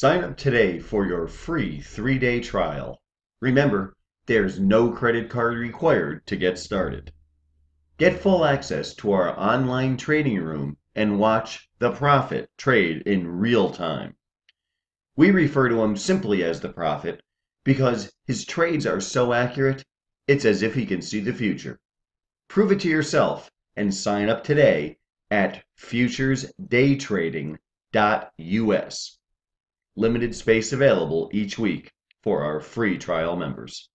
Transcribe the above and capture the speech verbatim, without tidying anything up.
Sign up today for your free three-day trial. Remember, there's no credit card required to get started. Get full access to our online trading room and watch The Prophet trade in real time. We refer to him simply as The Prophet because his trades are so accurate, it's as if he can see the future. Prove it to yourself and sign up today at futures day trading dot U S. Limited space available each week for our free trial members.